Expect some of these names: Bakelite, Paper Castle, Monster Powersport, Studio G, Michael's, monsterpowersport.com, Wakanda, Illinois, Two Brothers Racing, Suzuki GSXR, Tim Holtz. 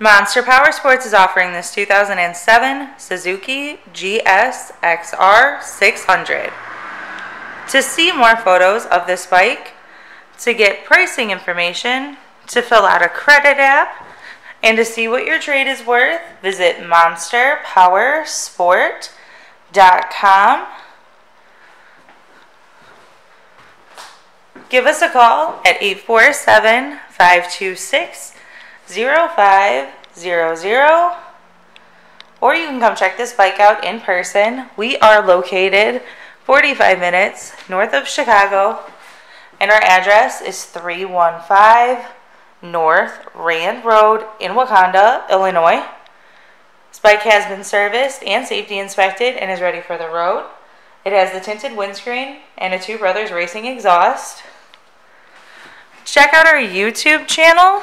Monster Powersports is offering this 2007 Suzuki GSXR 600. To see more photos of this bike, to get pricing information, to fill out a credit app, and to see what your trade is worth, visit monsterpowersport.com. Give us a call at 847-526-0500, or you can come check this bike out in person. We are located 45 minutes north of Chicago, and our address is 315 North Rand Road in Wakanda, Illinois. This bike has been serviced and safety inspected and is ready for the road. It has the tinted windscreen and a Two Brothers Racing exhaust. Check out our YouTube channel,